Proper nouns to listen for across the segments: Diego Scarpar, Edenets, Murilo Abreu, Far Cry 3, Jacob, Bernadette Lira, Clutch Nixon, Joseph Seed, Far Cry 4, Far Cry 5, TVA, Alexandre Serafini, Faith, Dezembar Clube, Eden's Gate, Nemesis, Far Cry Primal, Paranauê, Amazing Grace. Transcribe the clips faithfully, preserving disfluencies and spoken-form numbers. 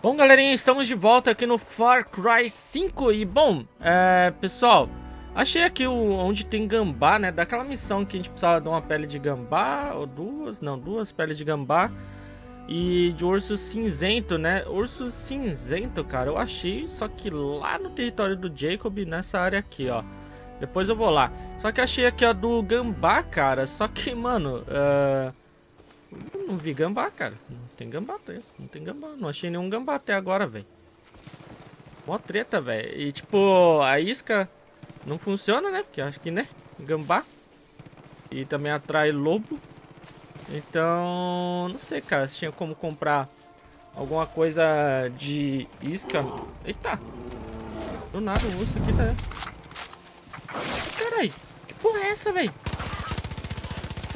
Bom, galerinha, estamos de volta aqui no Far Cry cinco e, bom, é, pessoal, achei aqui o, onde tem gambá, né, daquela missão que a gente precisava de uma pele de gambá, ou duas, não, duas peles de gambá e de urso cinzento, né, urso cinzento, cara, eu achei, só que lá no território do Jacob, nessa área aqui, ó, depois eu vou lá, só que achei aqui a do gambá, cara, só que, mano, é... não vi gambá, cara. Não tem gambá, não tem gambá. Não achei nenhum gambá até agora, velho. Mó treta, velho. E, tipo, a isca não funciona, né? Porque acho que, né? Gambá. E também atrai lobo. Então, não sei, cara. Se tinha como comprar alguma coisa de isca. Eita. Do nada o urso aqui tá... Caralho, que porra é essa, velho?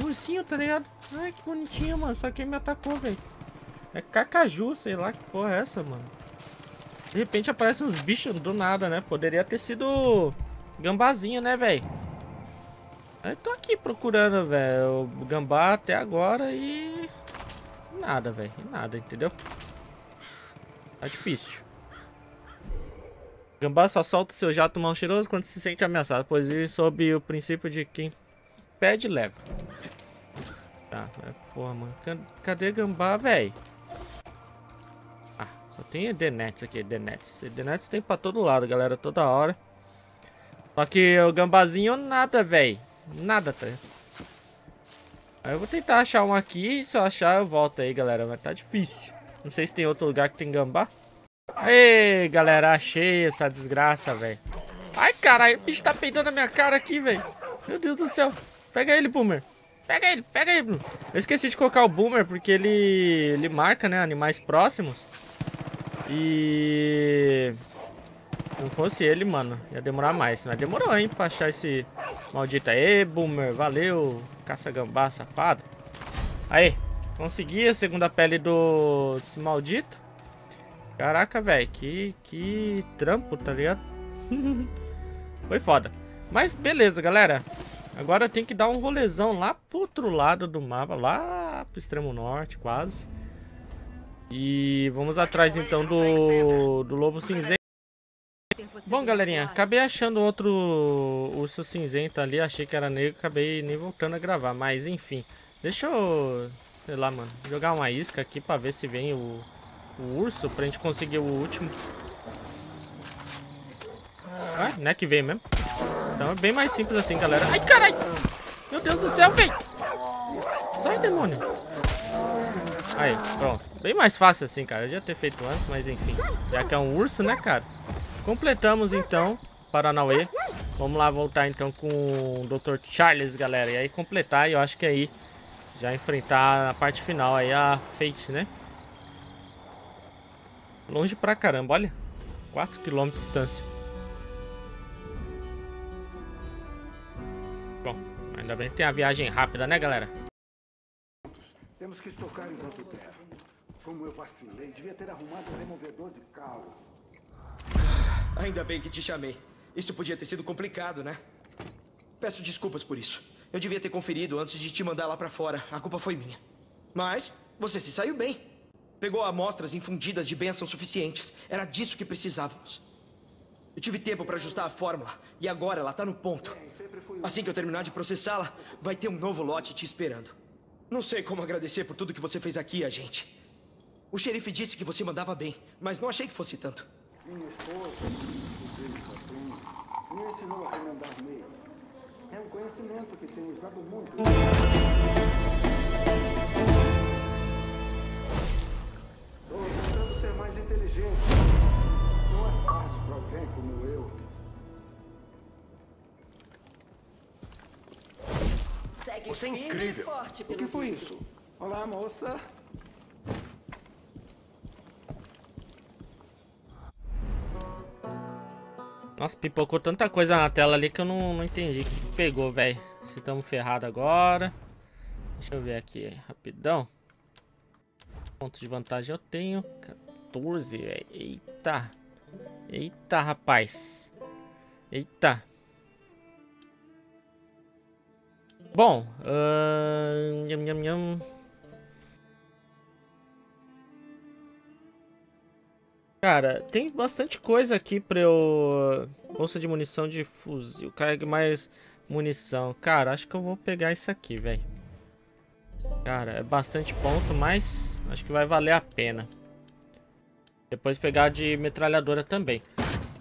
Ursinho, tá ligado? Ai, que bonitinho, mano. Só que ele me atacou, velho. É cacaju, sei lá que porra é essa, mano. De repente aparecem uns bichos do nada, né? Poderia ter sido gambazinho, né, velho? Eu tô aqui procurando, velho, o gambá até agora e... Nada, velho. Nada, entendeu? Tá difícil. O gambá só solta o seu jato mal cheiroso quando se sente ameaçado, pois vive sob o princípio de quem pede, leva. Tá, porra, mano. Cadê gambá, velho? Ah, só tem Edenets aqui, Edenets. Edenets tem pra todo lado, galera, toda hora. Só que o gambazinho, nada, velho. Nada, tá? Aí eu vou tentar achar um aqui, se eu achar eu volto aí, galera, mas tá difícil. Não sei se tem outro lugar que tem gambá. Aê, galera, achei essa desgraça, velho. Ai, caralho, o bicho tá peidando a minha cara aqui, velho. Meu Deus do céu. Pega ele, Boomer. Pega ele, pega ele, Bruno. Eu esqueci de colocar o Boomer porque ele, ele marca, né, animais próximos. E... não fosse ele, mano, ia demorar mais. Mas demorou, hein, pra achar esse maldito. Aê, Boomer, valeu. Caça-gambá, safado. Aí, consegui a segunda pele do... desse maldito. Caraca, velho, que... que trampo, tá ligado? Foi foda. Mas beleza, galera. Agora eu tenho que dar um rolezão lá pro outro lado do mapa, lá pro extremo norte, quase. E vamos atrás então do, do lobo cinzento. Bom, galerinha, acabei achando outro urso cinzento ali, achei que era negro, acabei nem voltando a gravar, mas enfim. Deixa eu, sei lá, mano, jogar uma isca aqui pra ver se vem o, o urso, pra gente conseguir o último. Ah, né, que veio mesmo. Então é bem mais simples assim, galera. Ai, caralho! Meu Deus do céu, velho! Sai, demônio! Aí, pronto. Bem mais fácil assim, cara. Eu já ter feito antes, mas enfim. Já que é um urso, né, cara? Completamos, então, Paranauê. Vamos lá voltar, então, com o doutor Charles, galera. E aí completar, e eu acho que aí já enfrentar na parte final aí a Faith, né? Longe pra caramba, olha. quatro quilômetros de distância. Ainda bem que tem a viagem rápida, né, galera? Temos que estocar enquanto der. Como eu vacilei, devia ter arrumado um removedor de carro. Ainda bem que te chamei. Isso podia ter sido complicado, né? Peço desculpas por isso. Eu devia ter conferido antes de te mandar lá pra fora. A culpa foi minha. Mas você se saiu bem. Pegou amostras infundidas de bênçãos suficientes. Era disso que precisávamos. Eu tive tempo pra ajustar a fórmula. E agora ela tá no ponto. Assim que eu terminar de processá-la, vai ter um novo lote te esperando. Não sei como agradecer por tudo que você fez aqui, agente. O xerife disse que você mandava bem, mas não achei que fosse tanto. Minha esposa, me ensinou a mandar bem. É um conhecimento que tem usado muito. Estou tentando ser mais inteligente. Não é fácil para alguém como eu. Você é incrível. O que foi isso? Olá, moça. Nossa, pipocou tanta coisa na tela ali que eu não, não entendi o que pegou, velho. Se estamos ferrados agora. Deixa eu ver aqui, rapidão. Ponto de vantagem eu tenho. quatorze, velho. Eita. Eita, rapaz. Eita. Bom, uh, nham, nham, nham. Cara, tem bastante coisa aqui pra eu... Bolsa de munição de fuzil. Carregue mais munição. Cara, acho que eu vou pegar isso aqui, velho. Cara, é bastante ponto, mas acho que vai valer a pena. Depois pegar de metralhadora também.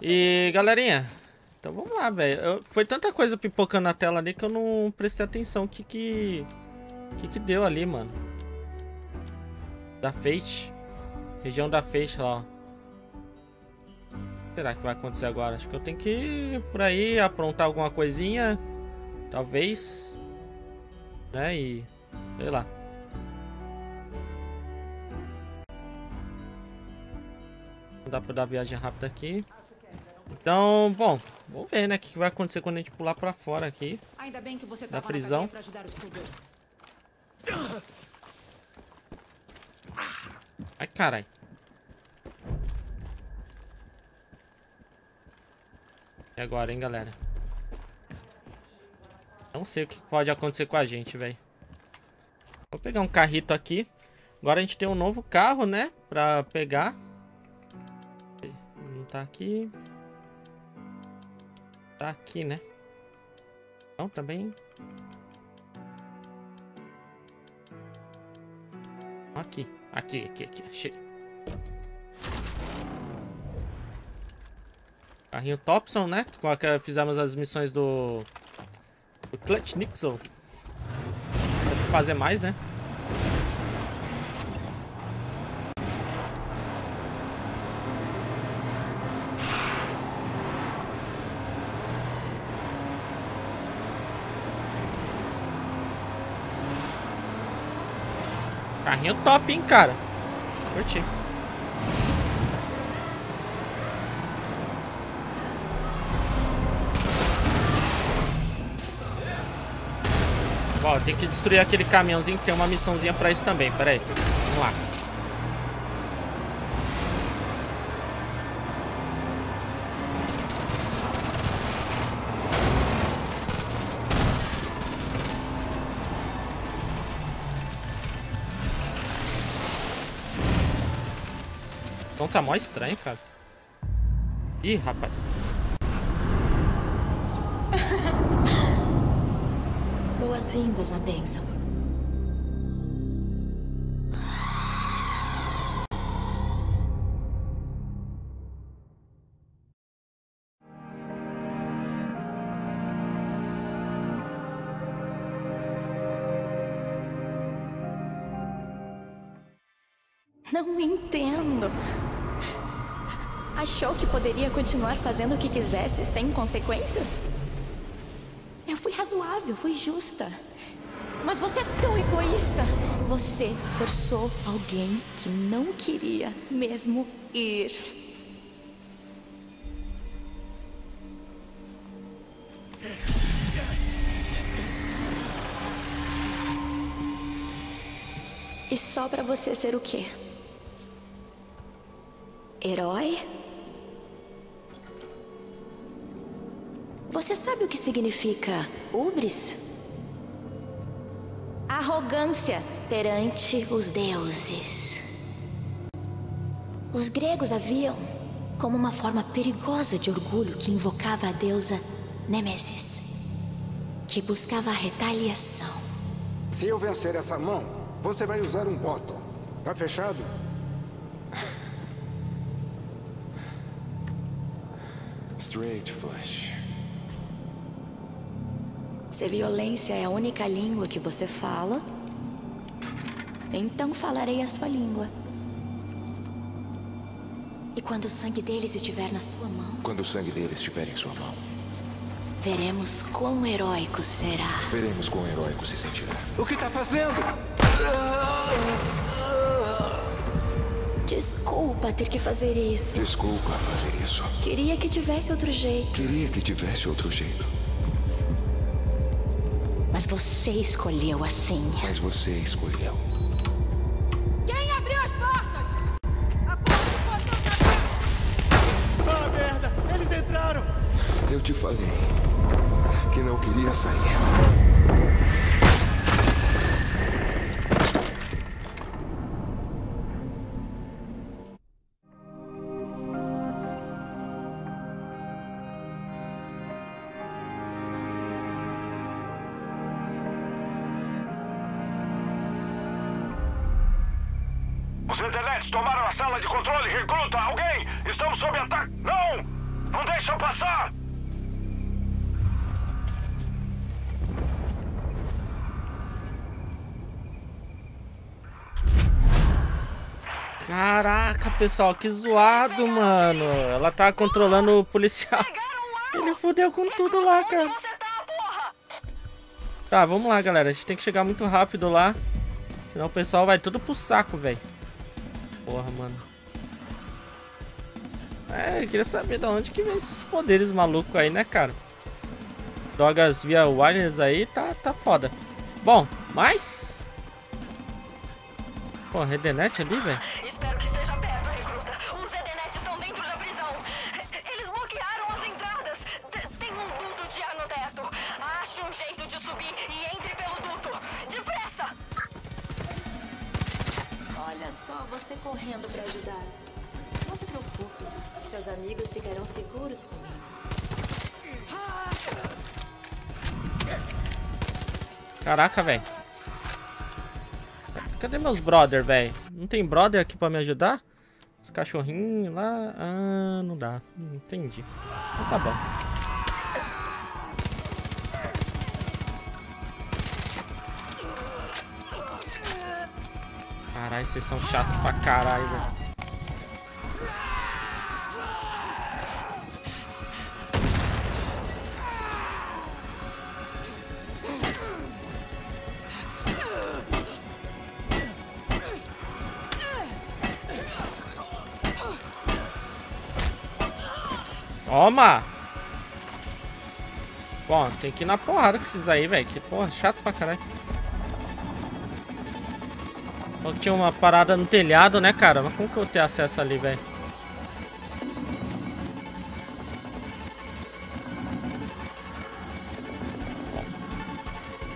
E, galerinha, então vamos lá, velho. Foi tanta coisa pipocando na tela ali que eu não prestei atenção. O que que... O que que deu ali, mano? Da Faith. Região da Faith lá, ó. Será que vai acontecer agora? Acho que eu tenho que ir por aí, aprontar alguma coisinha. Talvez. Né? E... sei lá. Não dá pra dar viagem rápida aqui. Então, bom. Vamos ver, né? O que vai acontecer quando a gente pular pra fora aqui. Ainda bem que você tá na prisão. Pra ajudar os cubos. Ai, caralho. E agora, hein, galera? Não sei o que pode acontecer com a gente, velho. Vou pegar um carrito aqui. Agora a gente tem um novo carro, né? Pra pegar. Não tá aqui. Tá aqui, né? Não, também. Aqui, aqui, aqui, aqui. Achei. Carrinho Thompson, né? Com que fizemos as missões do, do Clutch Nixon. Tem que fazer mais, né? Carrinho top, hein, cara? Curti. Ó, tem que destruir aquele caminhãozinho que tem uma missãozinha pra isso também. Pera aí. Vamos lá. Então tá mó estranho, cara. Ih, rapaz. Boas-vindas à bênção. Não entendo. Achou que poderia continuar fazendo o que quisesse sem consequências? Eu fui razoável, fui justa. Mas você é tão egoísta. Você forçou alguém que não queria mesmo ir. E só pra você ser o quê? Herói? Você sabe o que significa hubris? Arrogância perante os deuses. Os gregos a viam como uma forma perigosa de orgulho que invocava a deusa Nemesis, que buscava a retaliação. Se eu vencer essa mão, você vai usar um botão. Tá fechado? Straight flush. Se violência é a única língua que você fala, então falarei a sua língua. E quando o sangue deles estiver na sua mão... Quando o sangue deles estiver em sua mão... Veremos quão heróico será. Veremos quão heróico se sentirá. O que tá fazendo? Desculpa ter que fazer isso. Desculpa fazer isso. Queria que tivesse outro jeito. Queria que tivesse outro jeito. Mas você escolheu assim. Mas você escolheu. Quem abriu as portas? A porta bateu. Ah, merda! Eles entraram! Eu te falei que não queria sair. Os Eternets tomaram a sala de controle. Recruta alguém! Estamos sob ataque! Não! Não deixam passar! Caraca, pessoal, que zoado, mano. Ela tá controlando o policial. Ele fudeu com tudo lá, cara. Tá, vamos lá, galera. A gente tem que chegar muito rápido lá. Senão o pessoal vai tudo pro saco, velho. Porra, mano. É, eu queria saber de onde que vem esses poderes malucos aí, né, cara? Drogas via wireless aí, tá, tá foda. Bom, mas... Pô, Redenet ali, velho. Correndo para ajudar. Não se preocupe, seus amigos ficarão seguros comigo. Caraca, velho. Cadê meus brother, velho? Não tem brother aqui para me ajudar? Os cachorrinhos lá... Ah, não dá. Entendi. Então tá bom. Caralho, vocês são chatos pra caralho, velho. Toma! Bom, tem que ir na porrada com esses aí, velho. Que porra, chato pra caralho. Tinha uma parada no telhado, né, cara? Mas como que eu vou ter acesso ali, velho?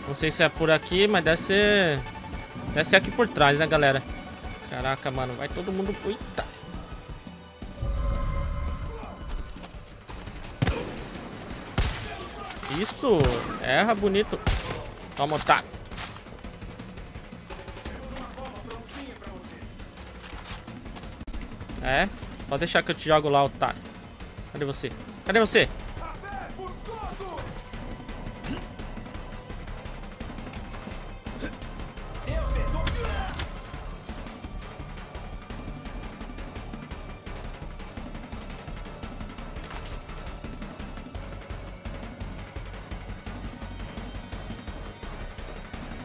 Não sei se é por aqui, mas deve ser... Deve ser aqui por trás, né, galera? Caraca, mano. Vai todo mundo... Eita! Isso! Erra bonito. Toma, tá. É, pode deixar que eu te jogo lá, otário. Cadê você? Cadê você?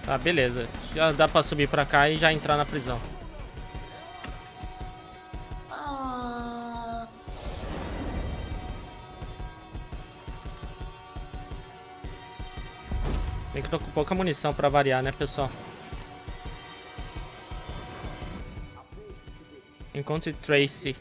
Tá, beleza. Já dá pra subir pra cá e já entrar na prisão. Tem que tô com pouca munição pra variar, né, pessoal? Encontre Tracy.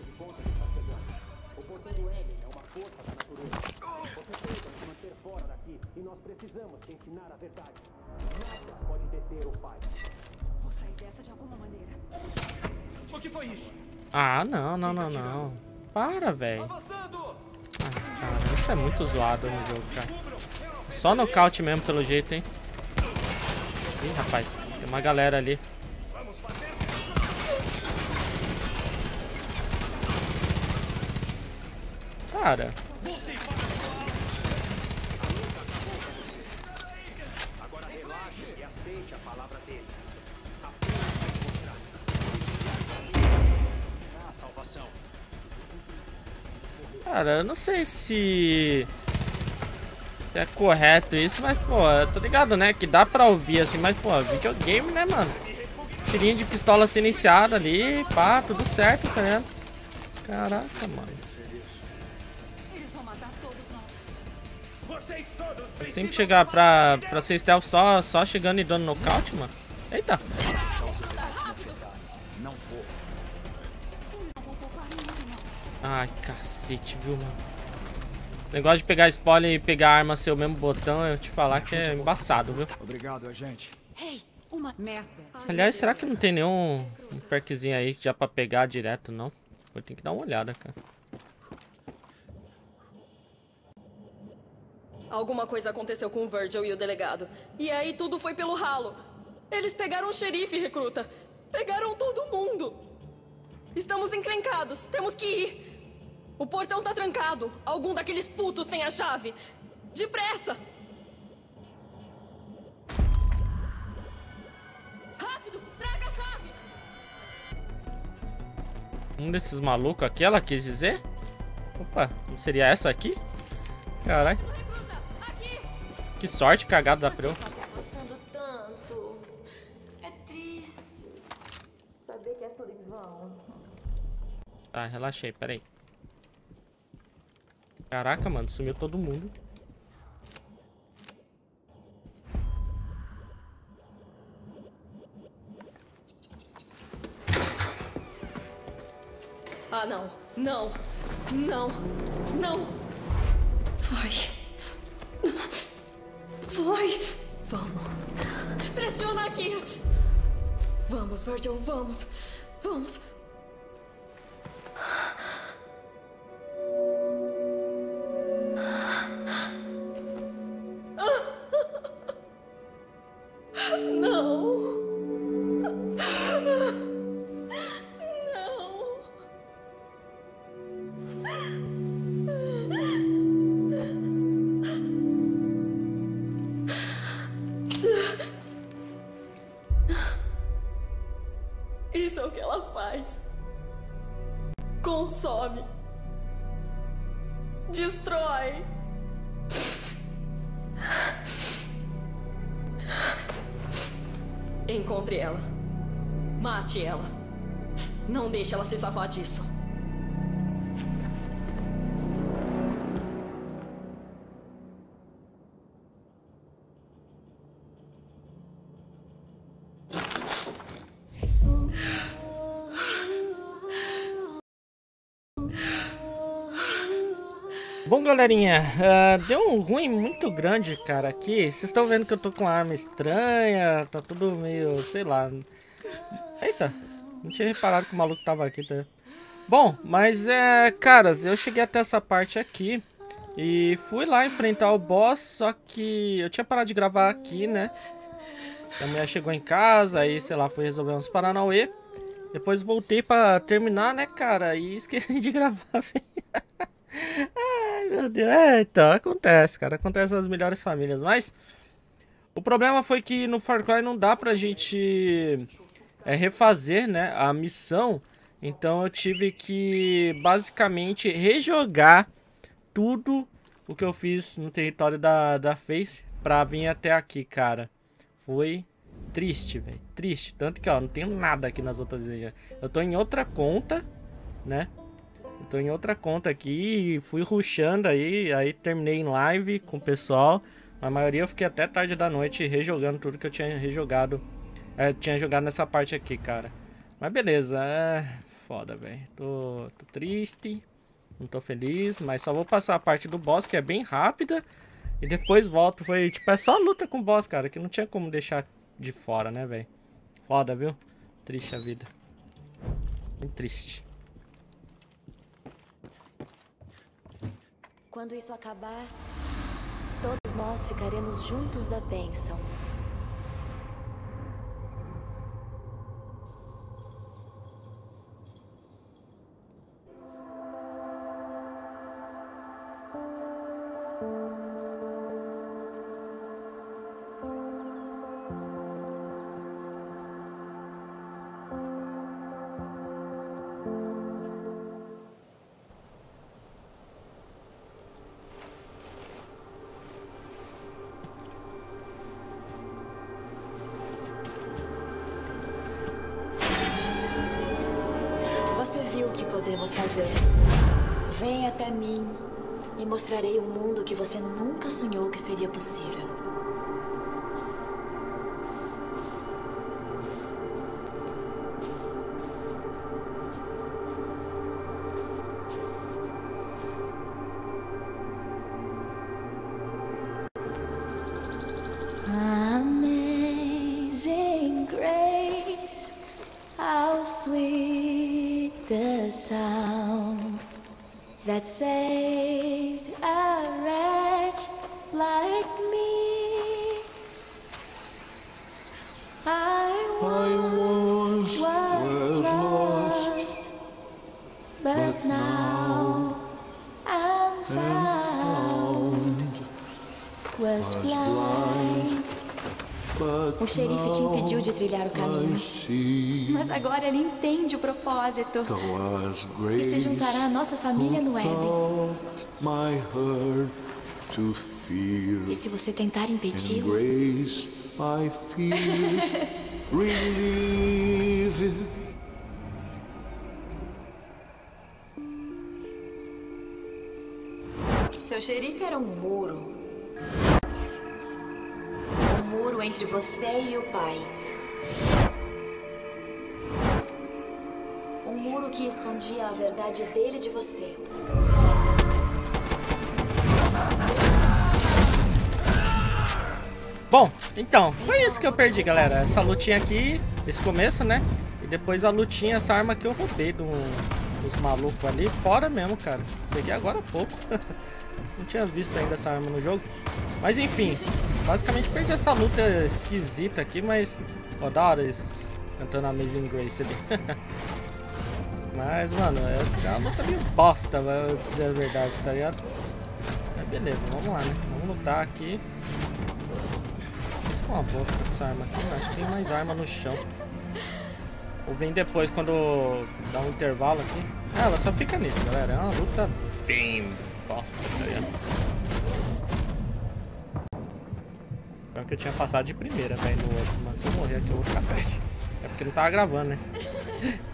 Ah, não, não, não, não. Para, velho. Ah, cara, isso é muito zoado no jogo, cara. Só nocaute mesmo, pelo jeito, hein? Ih, rapaz. Tem uma galera ali. Cara. Cara, eu não sei se... É correto isso, mas, pô, eu tô ligado, né? Que dá pra ouvir, assim, mas, pô, videogame, né, mano? Tirinho de pistola silenciada ali, pá, tudo certo, tá vendo? Caraca, mano. Eles vão matar todos nós. Vocês todos precisam... Sempre chegar pra, pra ser stealth só, só chegando e dando nocaute, mano. Eita! Ai, cacete, viu, mano? Negócio de pegar spoiler e pegar arma seu mesmo botão, eu te falar que é embaçado, viu? Obrigado, agente. Hey, uma merda. Aliás, será que não tem nenhum um perkzinho aí já pra pegar direto, não? Eu tenho que dar uma olhada, cara. Alguma coisa aconteceu com o Virgil e o delegado. E aí tudo foi pelo ralo. Eles pegaram o xerife, recruta. Pegaram todo mundo. Estamos encrencados. Temos que ir. O portão tá trancado. Algum daqueles putos tem a chave. Depressa! Rápido! Traga a chave! Um desses malucos aqui, ela quis dizer? Opa, não seria essa aqui? Caraca. Que sorte, cagado da preu. Tá, relaxei, peraí. Caraca, mano, sumiu todo mundo. Ah, não, não, não, não. Vai. Vai. Vamos. Pressiona aqui. Vamos, Virgil, vamos. Vamos. Isso é o que ela faz. Consome. Destrói. Encontre ela. Mate ela. Não deixe ela se safar disso. Bom, galerinha, uh, deu um ruim muito grande, cara, aqui. Vocês estão vendo que eu tô com uma arma estranha, tá tudo meio, sei lá. Eita, não tinha reparado que o maluco tava aqui, tá? Bom, mas, é, caras, eu cheguei até essa parte aqui e fui lá enfrentar o boss, só que eu tinha parado de gravar aqui, né? A mulher chegou em casa, aí, sei lá, fui resolver uns paranauê. Depois voltei pra terminar, né, cara, e esqueci de gravar, velho. Ai, meu Deus, é, então, acontece, cara, acontece nas melhores famílias, mas o problema foi que no Far Cry não dá pra gente é, refazer, né, a missão, então eu tive que, basicamente, rejogar tudo o que eu fiz no território da, da Faith pra vir até aqui, cara, foi triste, velho, triste, tanto que, ó, não tenho nada aqui nas outras regiões, eu tô em outra conta, né. Eu tô em outra conta aqui e fui rushando aí, aí terminei em live com o pessoal. A maioria eu fiquei até tarde da noite rejogando tudo que eu tinha rejogado. É, tinha jogado nessa parte aqui, cara. Mas beleza, é foda, velho. Tô, tô triste, não tô feliz, mas só vou passar a parte do boss, que é bem rápida. E depois volto, foi tipo, é só luta com o boss, cara, que não tinha como deixar de fora, né, velho. Foda, viu? Triste a vida. Muito triste. Quando isso acabar, todos nós ficaremos juntos da bênção. Podemos fazer. Vem até mim e mostrarei um mundo que você nunca sonhou que seria possível. Amazing Grace, how sweet the sound that saved a wretch like me. I once was lost. But now I'm found. Was blind. O xerife te impediu de trilhar o caminho, mas agora ele entende o propósito e se juntará à nossa família no Éden. E se você tentar impedi-lo, seu xerife era um muro. Muro entre você e o pai. Um muro que escondia a verdade dele e de você. Bom, então, foi isso que eu perdi, galera. Essa lutinha aqui, esse começo, né? E depois a lutinha, essa arma que eu roubei do, dos malucos ali. Fora mesmo, cara. Peguei agora há pouco. Não tinha visto ainda essa arma no jogo. Mas enfim, basicamente perdi essa luta esquisita aqui, mas... Ó, da hora isso, cantando Amazing Grace ali. Mas, mano, é uma luta meio bosta, pra dizer a verdade, tá ligado? Mas beleza, vamos lá, né? Vamos lutar aqui. Isso é uma bosta com essa arma aqui, acho que tem mais arma no chão. Ou vem depois, quando dá um intervalo aqui. Ah, ela só fica nisso, galera. É uma luta bem bosta, tá ligado? Que eu tinha passado de primeira, velho, no outro. Mas se eu morrer aqui, eu vou ficar peste. É porque não tava gravando, né?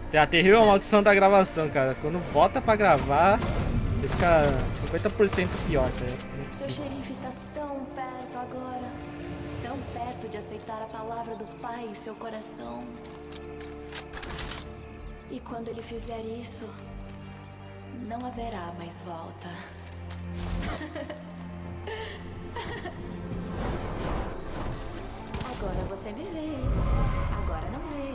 Tem a terrível maldição da gravação, cara. Quando bota pra gravar, você fica cinquenta por cento pior, tá? É seu xerife está tão perto agora. Tão perto de aceitar a palavra do pai em seu coração. E quando ele fizer isso, não haverá mais volta. Agora você me vê, agora não vê.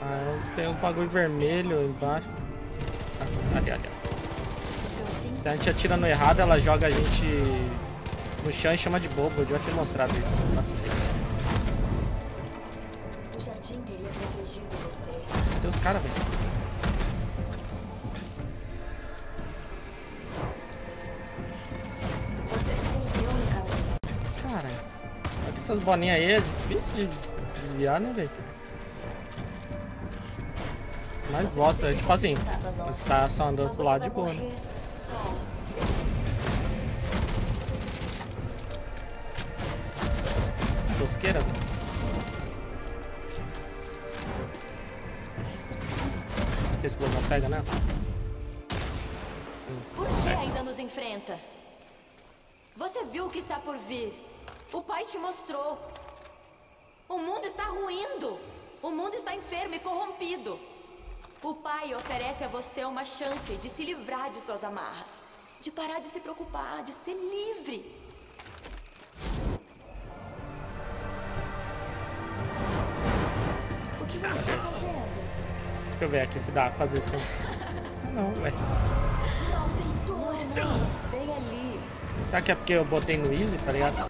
Ah, tem uns bagulho vermelho embaixo. Ah, ali, ali. Se a gente atira no errado, ela joga a gente no chão e chama de bobo. Eu devia ter mostrado isso. Nossa, o jardim teria protegido você. Cadê os caras, velho? Você se perdeu no caminho. Cara. Essas bolinhas aí é difícil de desviar, né, velho? Mas gosta, tipo assim, você tá só andando pro lado de boa, né? Tosqueira, velho. Porque esse botão pega, né? Por que ainda nos enfrenta? Você viu o que está por vir? O pai te mostrou. O mundo está ruindo. O mundo está enfermo e corrompido. O pai oferece a você uma chance de se livrar de suas amarras. De parar de se preocupar, de ser livre. O que você está fazendo? Deixa eu ver aqui se dá pra fazer isso. Não, ué. Será que é porque eu botei no easy, tá ligado?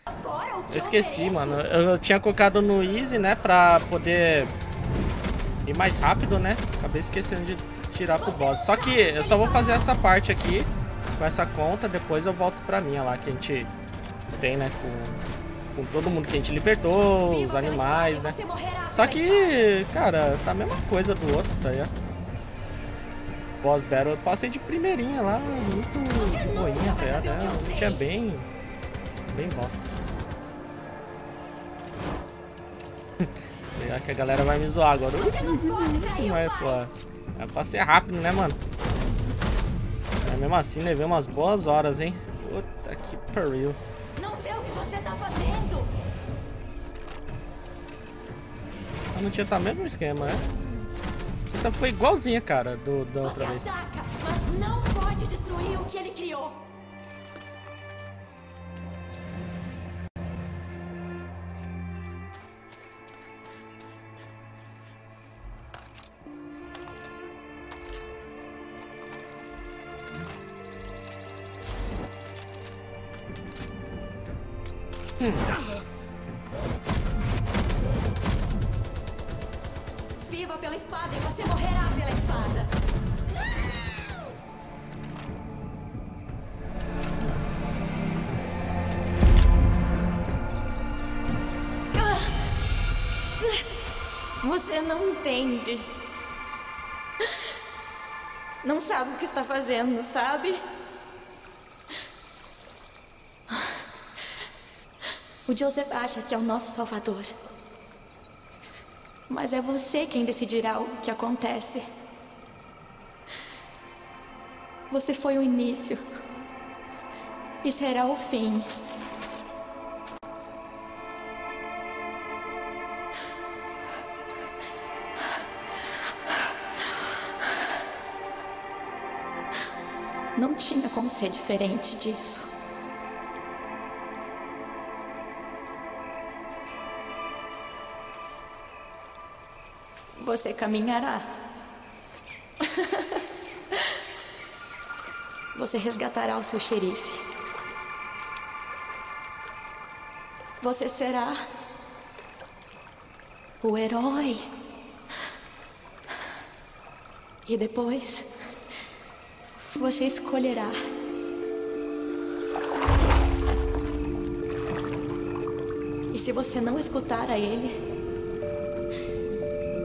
Eu esqueci, mano. Eu tinha colocado no easy, né? Pra poder ir mais rápido, né? Acabei esquecendo de tirar pro boss. Só que eu só vou fazer essa parte aqui com essa conta. Depois eu volto pra minha lá, que a gente tem, né? Com, com todo mundo que a gente libertou, os animais, né? Só que, cara, tá a mesma coisa do outro, tá ligado? Boss battle eu passei de primeirinha lá. Muito de boinha, tá ligado? Né? A gente é bem... bem bosta. Será que a galera vai me zoar agora? Mas, pô, é pra ser rápido, né, mano? Mas mesmo assim, levei umas boas horas, hein? Puta que pariu. Não vê o que você tá fazendo. Ah, não tinha tá mesmo esquema, né? Então foi igualzinha, cara, do, da outra vez. Você ataca, mas não pode destruir o que ele criou. Hum. Viva pela espada e você morrerá pela espada. Você não entende. Não sabe o que está fazendo, sabe? O Joseph acha que é o nosso salvador. Mas é você quem decidirá o que acontece. Você foi o início. E será o fim. Não tinha como ser diferente disso. Você caminhará. Você resgatará o seu xerife. Você será o herói. E depois... você escolherá. E se você não escutar a ele,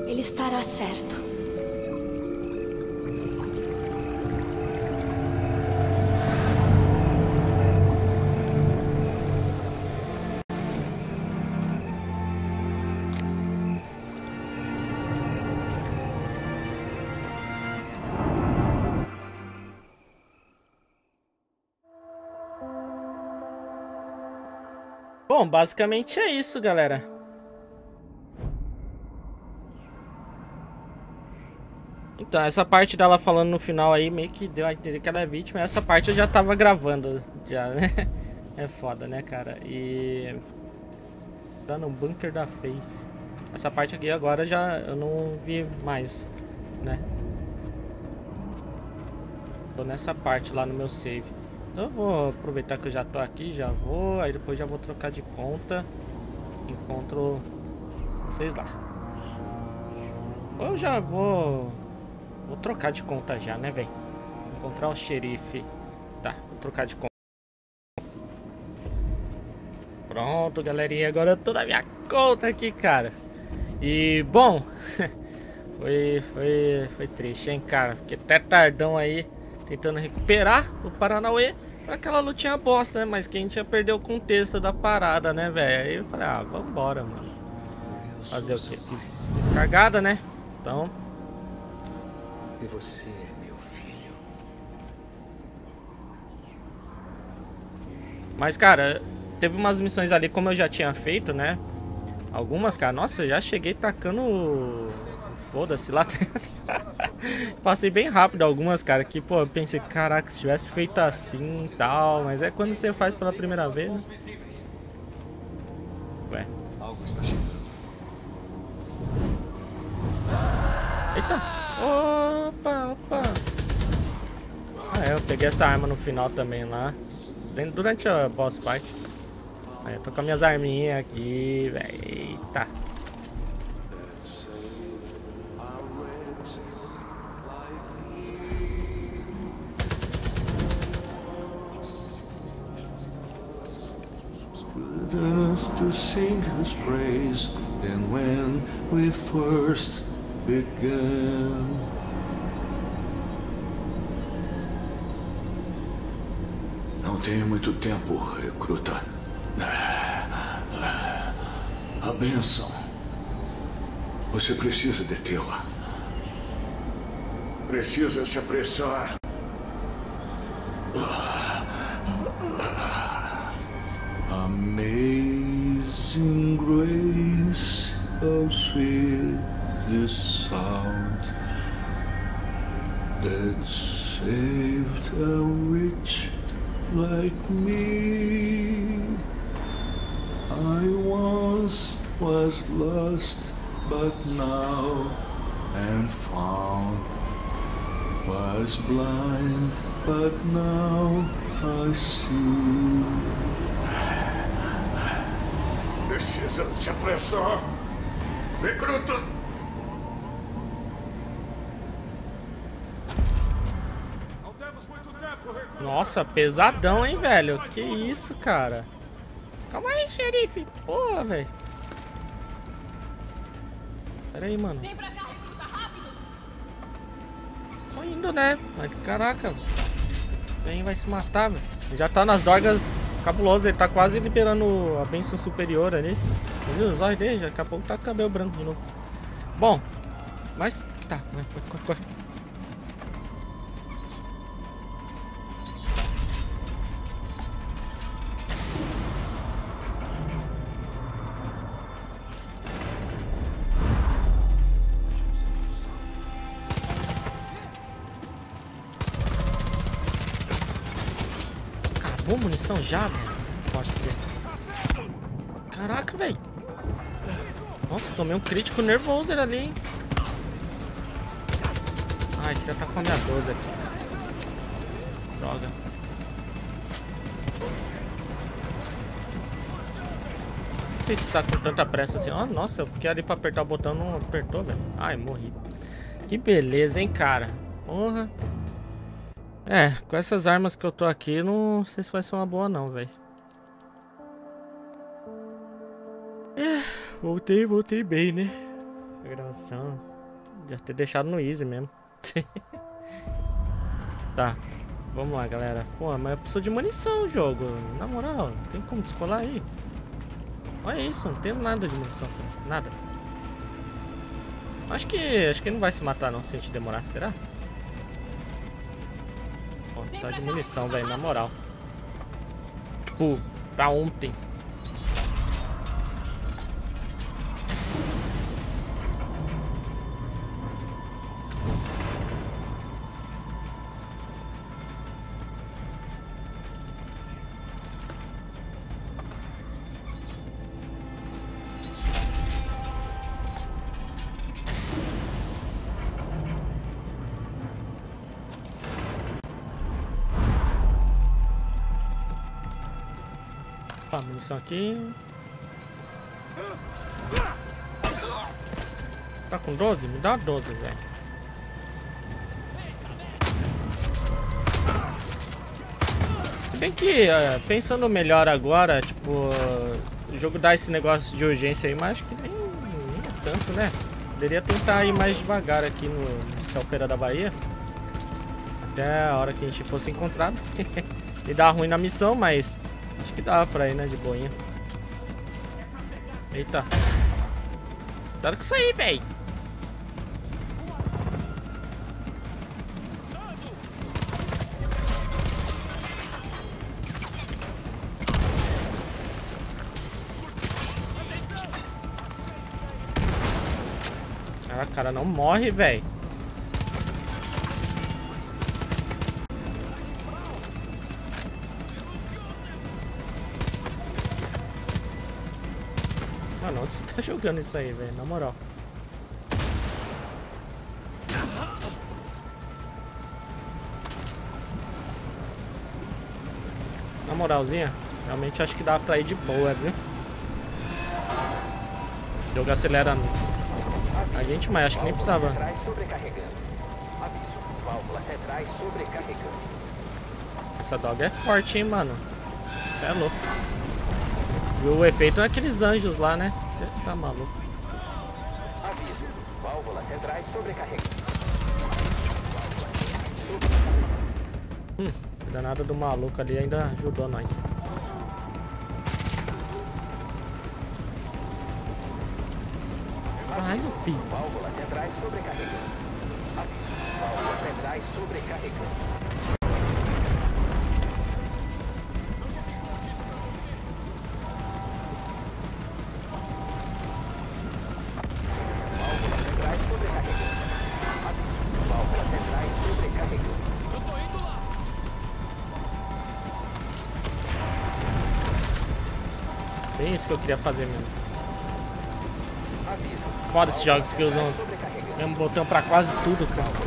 ele estará certo. Bom, basicamente é isso, galera. Então, essa parte dela falando no final aí meio que deu a entender que ela é vítima. Essa parte eu já tava gravando, já, né? É foda, né, cara? E... tá no bunker da Faith. Essa parte aqui agora já eu não vi mais, né? Tô nessa parte lá no meu save. Então eu vou aproveitar que eu já tô aqui, já vou, aí depois já vou trocar de conta. Encontro vocês lá. Eu já vou... vou trocar de conta já, né, velho? Encontrar o xerife. Tá, vou trocar de conta. Pronto, galerinha, agora eu tô na minha conta aqui, cara. E, bom... foi, foi, foi triste, hein, cara? Fiquei até tardão aí. Tentando recuperar o Paranauê pra aquela lutinha bosta, né? Mas que a gente ia perder o contexto da parada, né, velho? Aí eu falei, ah, vambora, mano. Fazer o quê? Fiz, fiz cagada, né? Então... e você é meu filho. Mas, cara, teve umas missões ali, como eu já tinha feito, né? Algumas, cara... nossa, eu já cheguei tacando... foda-se lá. Passei bem rápido algumas, cara, que, pô, eu pensei, caraca, se tivesse feito assim e tal, mas é quando você faz pela primeira vez, né? Ué. Eita! Opa, opa! Ah, é, eu peguei essa arma no final também lá, durante a boss fight. Aí eu tô com as minhas arminhas aqui, velho. Eita! To sing his praise than when we first began. Não tenho muito tempo, recruta. A bênção. Você precisa detê-la. Precisa se apressar. Amazing grace, how sweet the sound that saved a wretch like me. I once was lost, but now am found. Was blind, but now I see. Precisa se apressar. Recruta! Não temos muito tempo, recruta. Nossa, pesadão, hein, velho? Que isso, cara? Calma aí, xerife. Porra, velho. Pera aí, mano. Vem pra cá, recruta, rápido. Tô indo, né? Mas caraca, vem, vai se matar, velho. Já tá nas drogas cabulosas. Ele tá quase liberando a bênção superior ali. Viu os olhos dele? Daqui a pouco tá com cabelo branco de novo. Bom, mas tá, vai, corre, corre. Acabou a munição já, velho? Não posso dizer. Caraca, velho. Nossa, tomei um crítico nervoso ali, hein? Ai, já tá com a minha doze aqui. Droga. Não sei se tá com tanta pressa assim. Oh, nossa, eu fiquei ali pra apertar o botão, não apertou, velho. Ai, morri. Que beleza, hein, cara. Porra. É, com essas armas que eu tô aqui, não sei se vai ser uma boa não, velho. Voltei, voltei bem, né? A gravação. Já ter deixado no easy mesmo. Tá. Vamos lá, galera. Pô, mas eu preciso de munição o jogo. Na moral, não tem como descolar aí. Olha isso, não tem nada de munição. Nada. Acho que. Acho que ele não vai se matar não se a gente demorar, será? Pô, precisa de munição, velho, na moral. Tipo, pra ontem. Munição aqui. Tá com doze? Me dá doze, velho. Se bem que, uh, pensando melhor agora, tipo, uh, o jogo dá esse negócio de urgência aí, mas acho que nem, nem é tanto, né? Poderia tentar ir mais devagar aqui no, no Escalfeira da Bahia. Até a hora que a gente fosse encontrado. E dá ruim na missão, mas... acho que dá pra ir, né? De boinha. Eita. Cuidado com isso aí, véi. Caraca, o cara não morre, véi. Mano, onde você tá jogando isso aí, velho? Na moral. Na moralzinha, realmente acho que dá pra ir de boa, viu? O jogo acelera a gente, mas acho que nem precisava. Essa droga é forte, hein, mano? Você é louco. E o efeito é aqueles anjos lá, né? Você tá maluco. Aviso. Válvulas centrais sobrecarregadas. Hum, danada do maluco ali ainda ajudou nós. Ai, meu filho. Válvulas centrais sobrecarregadas. Aviso. Válvulas centrais sobrecarregadas. É isso que eu queria fazer mesmo. Foda esses jogos que usam o mesmo botão pra quase tudo, cara.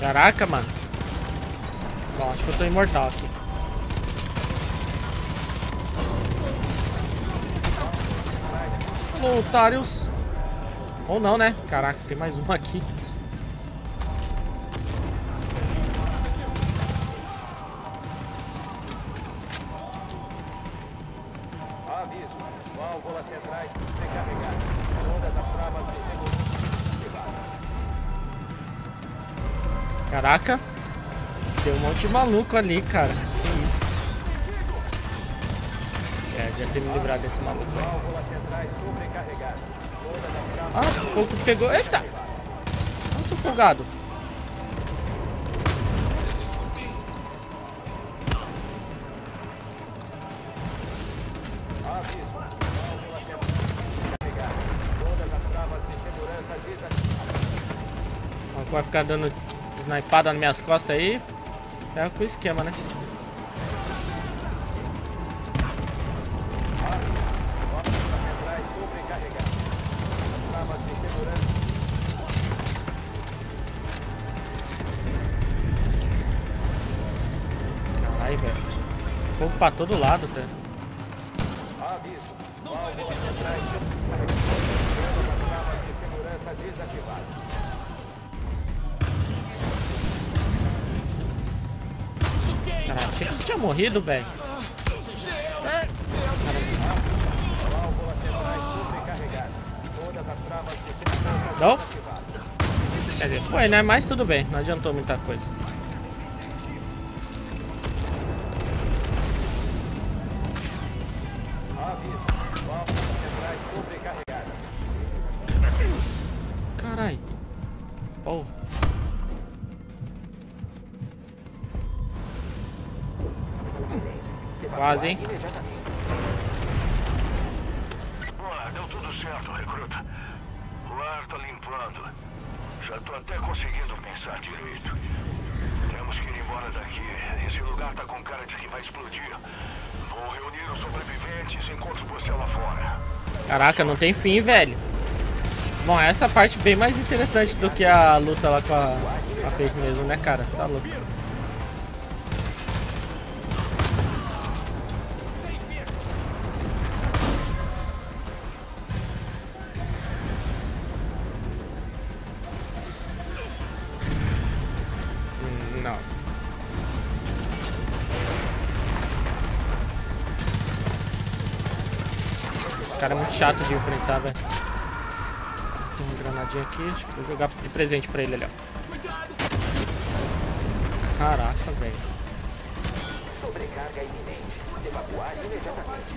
Caraca, mano. Bom, acho que eu tô imortal aqui. Alô, otários. Ou não, né? Caraca, tem mais um aqui. Caraca, tem um monte de maluco ali, cara. Que isso? É, já tem me livrado desse maluco aí. Ah, o pouco pegou. Eita! Nossa, folgado. Vai ficar dando snipada nas minhas costas aí. É com o esquema, né? Ai, velho. Fogo pra todo lado, até. Caraca, achei que você tinha morrido, velho. Não? Quer dizer, foi, né? Mas tudo bem, não adiantou muita coisa. Carai. Oh. Quase, hein? Boa, deu tudo certo, recruta. O ar tá limpando. Já tô até conseguindo pensar direito. Temos que ir embora daqui. Esse lugar tá com cara de que vai explodir. Vou reunir os sobreviventes enquanto você lá fora. Caraca, não tem fim, velho. Bom, essa parte bem mais interessante do que a luta lá com a, a Faith mesmo, né, cara? Tá louco. Cara, é muito chato de enfrentar, velho. Tem uma granadinha aqui, acho que vou jogar de presente pra ele ali, ó. Caraca, velho. Sobrecarga iminente. Evacuar imediatamente.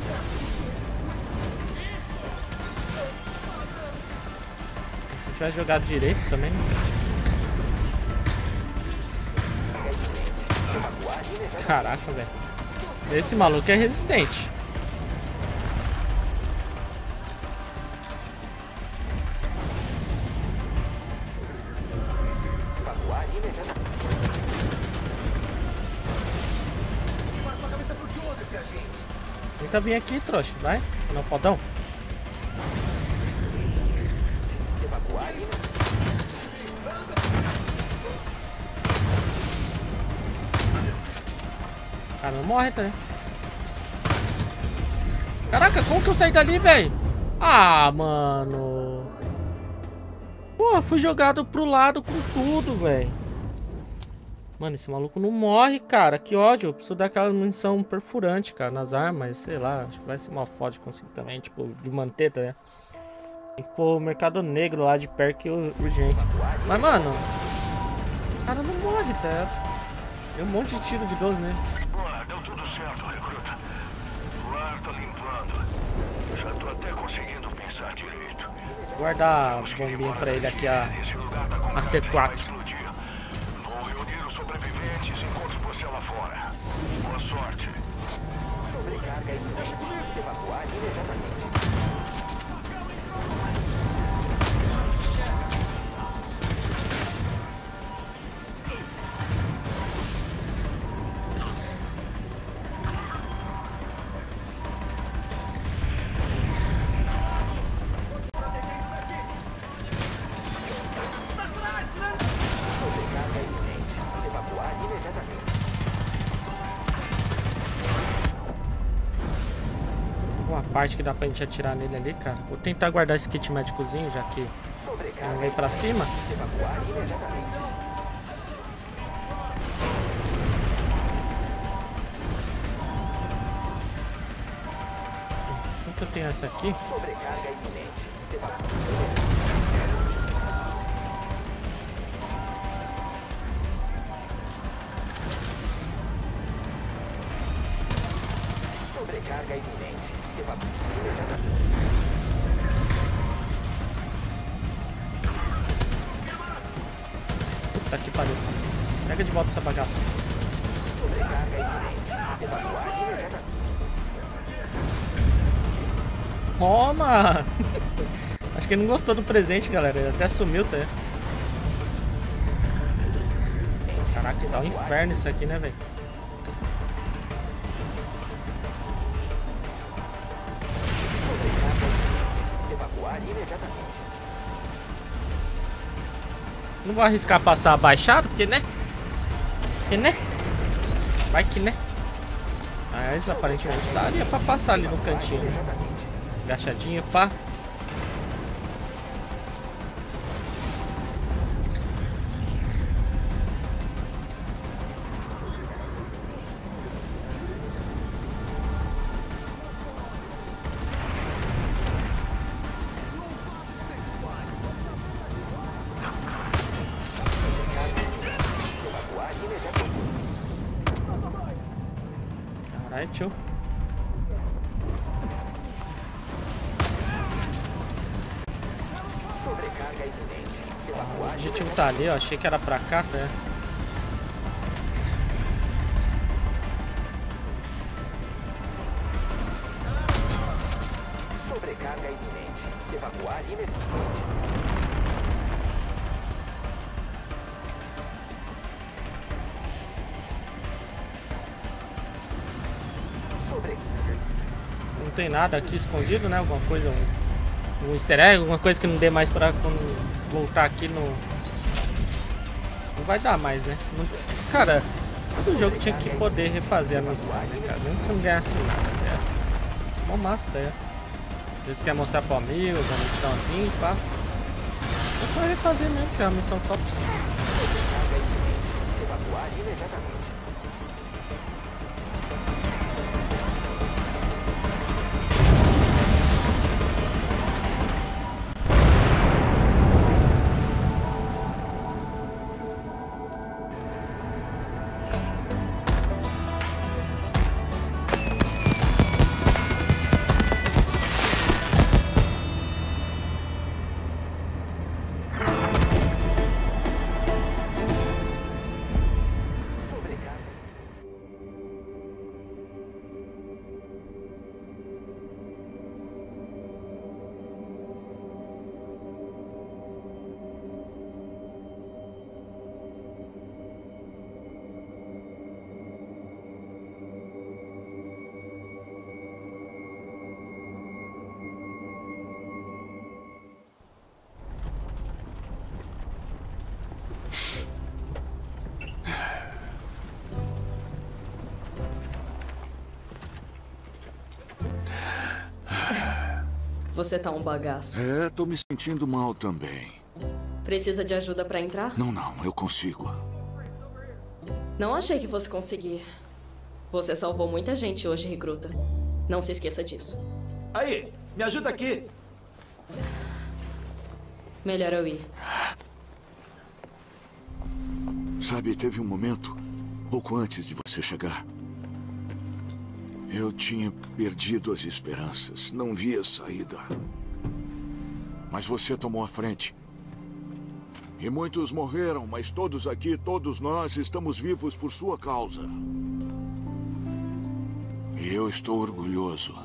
Se eu tivesse jogado direito também. Caraca, velho. Esse maluco é resistente. Tenta vir aqui, trouxa, vai? Não, fodão. Cara, não morre, tá? Caraca, como que eu saí dali, velho? Ah, mano. Pô, fui jogado pro lado com tudo, velho. Mano, esse maluco não morre, cara. Que ódio. Eu preciso daquela munição perfurante, cara, nas armas. Sei lá, acho que vai ser uma foda de conseguir também. Tipo, de manteta, né? Tem que pôr o mercado negro lá de perto que eu urgente. Mas, mano, o cara não morre, tá? Deu um monte de tiro de doze nele. Boa, deu tudo certo, recruta. O ar tá limpando. Já tô até conseguindo pensar direito. Vou guardar a bombinha pra ele aqui, a, a C quatro. parte que dá pra gente atirar nele ali, cara. Vou tentar guardar esse kit médicozinho, já que ele veio pra cima. O que eu tenho essa aqui? Puta que pariu. Pega de volta essa bagaça. Toma! Acho que ele não gostou do presente, galera. Ele até sumiu, tá? Caraca, tá um inferno isso aqui, né, velho? Não vou arriscar passar abaixado, porque né? Porque né? Vai que né? Mas aparentemente daria pra passar ali no cantinho. Agachadinha, pá. Tio. O objetivo tá ali, ó. Achei que era pra cá, né? Sobrecarga iminente. Evacuar imediatamente. Não tem nada aqui escondido, né? Alguma coisa, um, um easter egg, alguma coisa que não dê mais pra quando voltar aqui no... Não vai dar mais, né? Não... Cara, todo jogo tinha que poder refazer a missão, né, cara? Mesmo que você não ganhasse nada, né? Mó massa, né? Às vezes quer mostrar pro amigo, a missão assim, pá. É só refazer mesmo, que é uma missão tops. Você tá um bagaço. É, tô me sentindo mal também. Precisa de ajuda pra entrar? Não, não, eu consigo. Não achei que fosse conseguir. Você salvou muita gente hoje, recruta. Não se esqueça disso. Aí, me ajuda aqui. Melhor eu ir. Sabe, teve um momento, pouco antes de você chegar... Eu tinha perdido as esperanças, não via saída. Mas você tomou a frente. E muitos morreram, mas todos aqui, todos nós, estamos vivos por sua causa. E eu estou orgulhoso.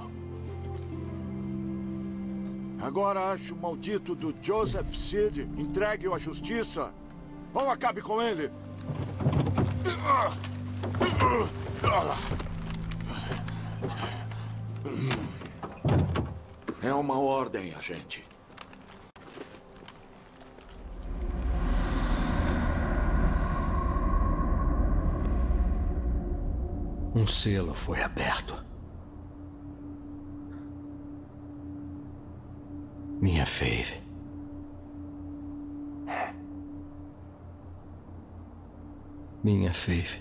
Agora acho o maldito do Joseph Seed. Entregue-o à justiça ou acabe com ele. É uma ordem, agente. Um selo foi aberto. Minha Faith. Minha Faith.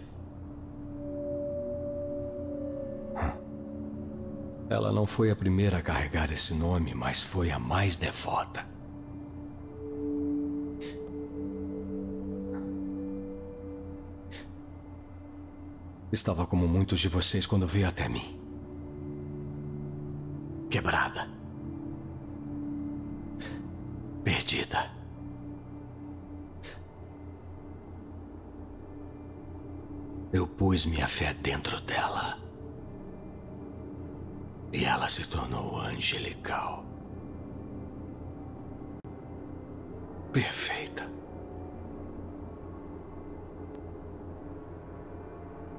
Ela não foi a primeira a carregar esse nome, mas foi a mais devota. Estava como muitos de vocês quando veio até mim. Quebrada. Perdida. Eu pus minha fé dentro dela. E ela se tornou angelical. Perfeita.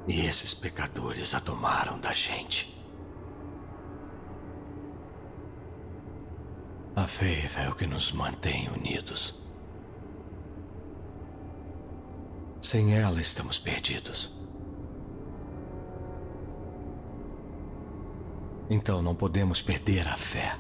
E esses pecadores a tomaram da gente. A fé é o que nos mantém unidos. Sem ela estamos perdidos. Então não podemos perder a fé.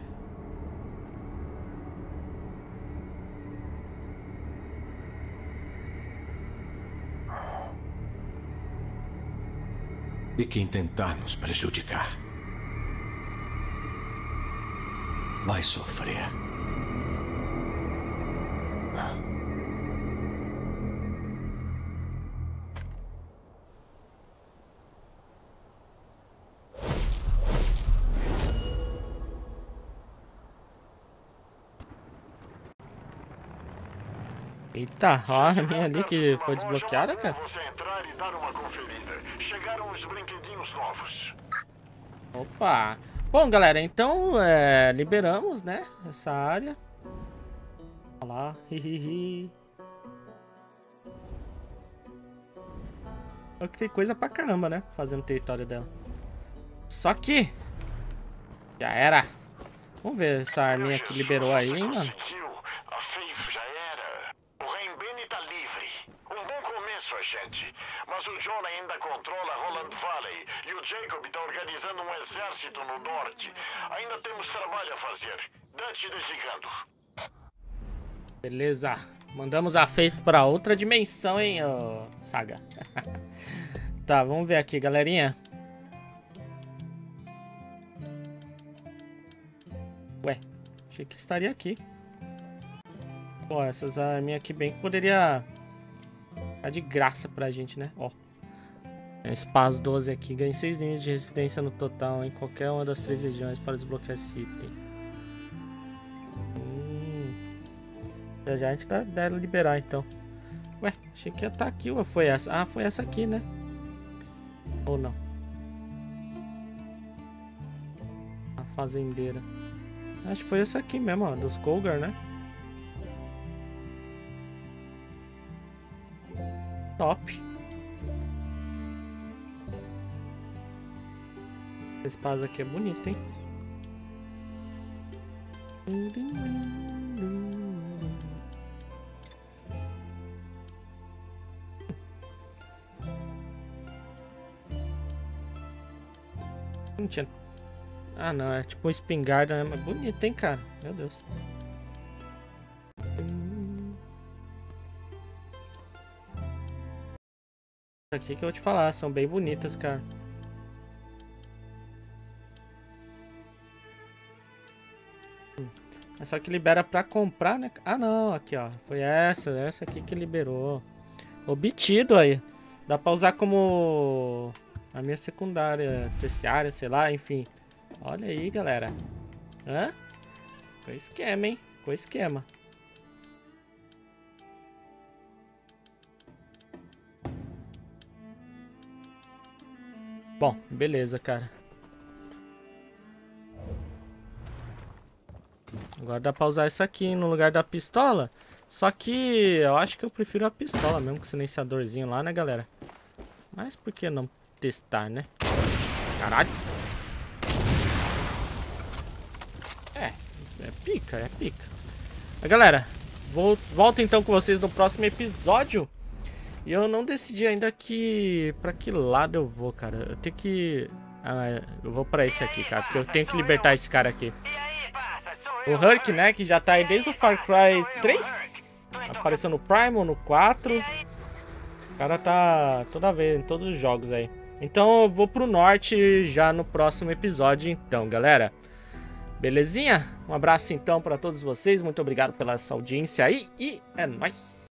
E quem tentar nos prejudicar vai sofrer. Eita, a arminha ali que foi desbloqueada, cara. Chegaram os brinquedinhos novos. Opa! Bom, galera, então é, liberamos, né? Essa área. Olha lá. Hihihi. Olha que tem coisa pra caramba, né? Fazendo o território dela. Só que. Já era. Vamos ver essa arminha que liberou aí, hein, mano. Mas o John ainda controla Holland Valley e o Jacob está organizando um exército no norte. Ainda temos trabalho a fazer. Dante desligando. Beleza. Mandamos a Faith para outra dimensão, hein, oh, Saga. Tá, vamos ver aqui, galerinha. Ué, achei que estaria aqui. Pô, essas arminhas aqui bem que poderia... Tá de graça pra gente, né? Ó. Espaço doze aqui. Ganhei seis níveis de resistência no total em qualquer uma das três regiões para desbloquear esse item. Hum. Já já a gente deve liberar, então. Ué, achei que ia estar aqui. Ou foi essa? Ah, foi essa aqui, né? Ou não? A fazendeira. Acho que foi essa aqui mesmo, ó. Dos Colgar, né? Top. Esse passo aqui é bonito, hein? Não tinha... Ah, não. É tipo um espingarda, né? Mas bonito, hein, cara? Meu Deus. Aqui que eu vou te falar, são bem bonitas, cara. É só que libera pra comprar, né? Ah, não, aqui ó, foi essa, essa aqui que liberou. Obtido aí. Dá pra usar como a minha secundária, terciária, sei lá, enfim. Olha aí, galera. Hã? Com esquema, hein? Com esquema. Bom, beleza, cara. Agora dá pra usar isso aqui no lugar da pistola. Só que eu acho que eu prefiro a pistola mesmo, com o silenciadorzinho lá, né, galera? Mas por que não testar, né? Caralho. É, é pica, é pica. Mas, galera, vou, volto então com vocês no próximo episódio. E eu não decidi ainda que pra que lado eu vou, cara. Eu tenho que... Ah, eu vou pra esse aqui, cara. Porque eu tenho que libertar esse cara aqui. E aí, passa, sou eu. O Herc, né, que já tá aí desde o Far Cry três. Apareceu no Primal, no quatro. O cara tá toda vez, em todos os jogos aí. Então eu vou pro norte já no próximo episódio, então, galera. Belezinha? Um abraço, então, pra todos vocês. Muito obrigado pela essa audiência aí. E é nóis!